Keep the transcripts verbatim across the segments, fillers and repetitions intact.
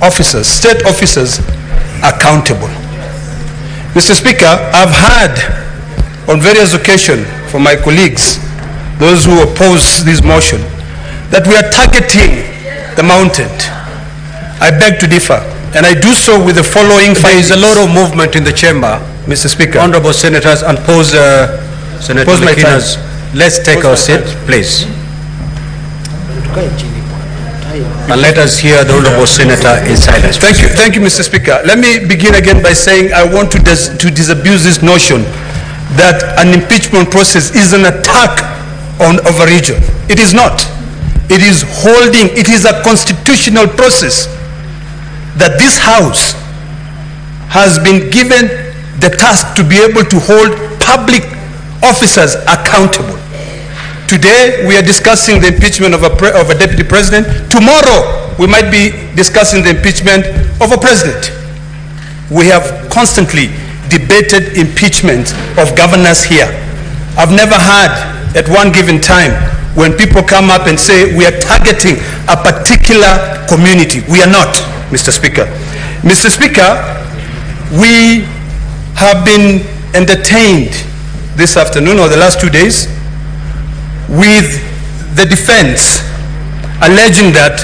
officers, state officers, accountable. Mister Speaker, I've heard on various occasions from my colleagues, those who oppose this motion, that we are targeting the mounted. I beg to differ, and I do so with the following findings. There is a lot of movement in the chamber, Mister Speaker. Honorable senators, and pose, uh, Senator pose my time. Let's take pose our seat, time. Please. And let us hear the Honorable Senator in silence. Thank you, thank you, Mister Speaker. Let me begin again by saying I want to, dis to disabuse this notion that an impeachment process is an attack on of a region. It is not. It is holding, it is a constitutional process that this House has been given the task to be able to hold public officers accountable. Today, we are discussing the impeachment of a, pre of a deputy president. Tomorrow, we might be discussing the impeachment of a president. We have constantly debated impeachment of governors here. I've never heard at one given time when people come up and say we are targeting a particular community. We are not, Mister Speaker. Mister Speaker, we have been entertained this afternoon or the last two days with the defense alleging that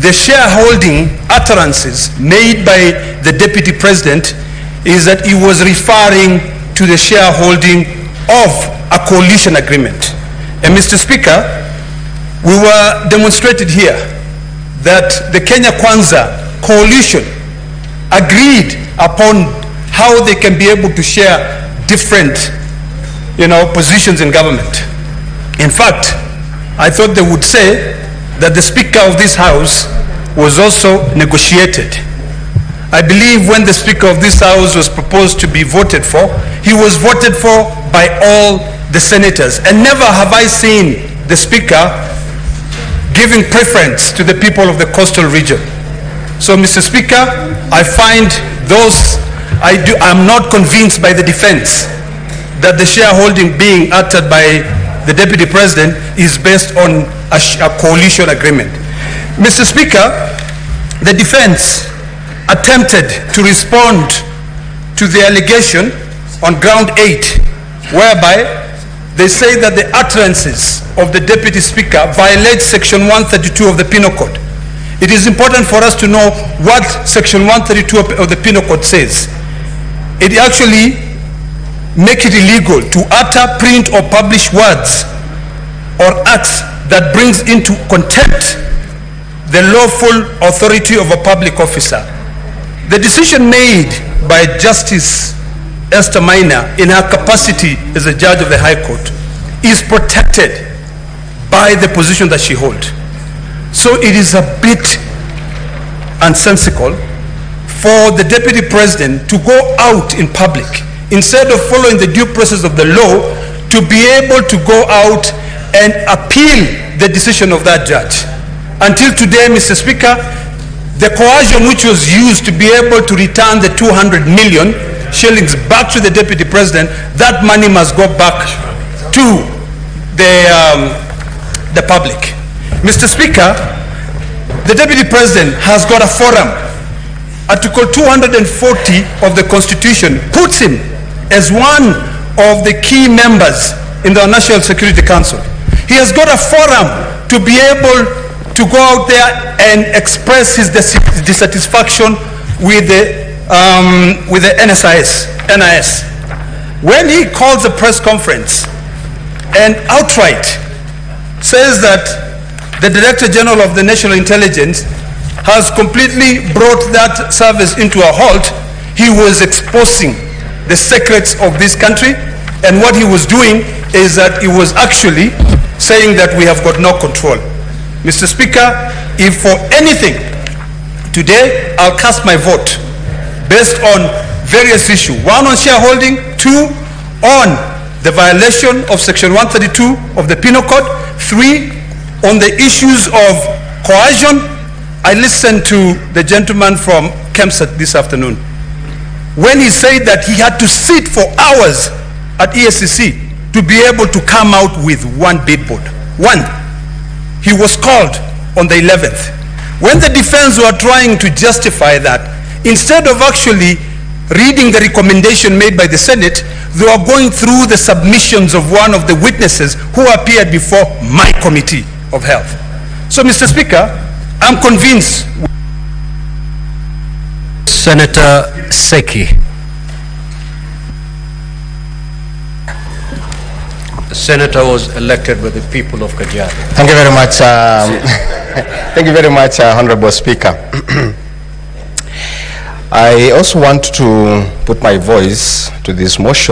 the shareholding utterances made by the deputy president is that he was referring to the shareholding of a coalition agreement. And Mister Speaker, we were demonstrated here that the Kenya Kwanza coalition agreed upon how they can be able to share different, you know, positions in government. In fact, I thought they would say that the Speaker of this House was also negotiated. I believe when the Speaker of this House was proposed to be voted for, he was voted for by all the senators. And never have I seen the Speaker giving preference to the people of the coastal region. So, Mister Speaker, I find those, I do, I'm not convinced by the defense that the shareholding being uttered by the Deputy President is based on a, a coalition agreement. Mister Speaker, the defense attempted to respond to the allegation on ground eight, whereby they say that the utterances of the Deputy Speaker violate Section one thirty-two of the Penal Code. It is important for us to know what Section one thirty-two of the Penal Code says. It actually makes it illegal to utter, print, or publish words or acts that brings into contempt the lawful authority of a public officer. The decision made by Justice Esther Mina in her capacity as a judge of the High Court is protected by the position that she holds. So it is a bit nonsensical for the Deputy President to go out in public, instead of following the due process of the law, to be able to go out and appeal the decision of that judge. Until today, Mister Speaker, the coercion which was used to be able to return the two hundred million shillings back to the Deputy President, that money must go back to the, um, the public. Mister Speaker, the Deputy President has got a forum. Article two hundred forty of the Constitution puts him as one of the key members in the National Security Council. He has got a forum to be able to go out there and express his dis dissatisfaction with the, um, with the N S I S. When he calls a press conference and outright says that the Director General of the National Intelligence has completely brought that service into a halt, he was exposing the secrets of this country, and what he was doing is that he was actually saying that we have got no control. Mister Speaker, if for anything, today I'll cast my vote based on various issues. One, on shareholding. Two, on the violation of Section one thirty-two of the Penal Code. Three, on the issues of coercion. I listened to the gentleman from Kemsa this afternoon when he said that he had to sit for hours at E S C C to be able to come out with one billboard. One. He was called on the eleventh. When the defense were trying to justify that, instead of actually reading the recommendation made by the Senate, they were going through the submissions of one of the witnesses who appeared before my Committee of Health. So, Mister Speaker, I'm convinced. Senator Seki. The senator was elected by the people of Kajiado. Thank you very much. Um, thank you very much, uh, Honorable Speaker. I also want to put my voice to this motion.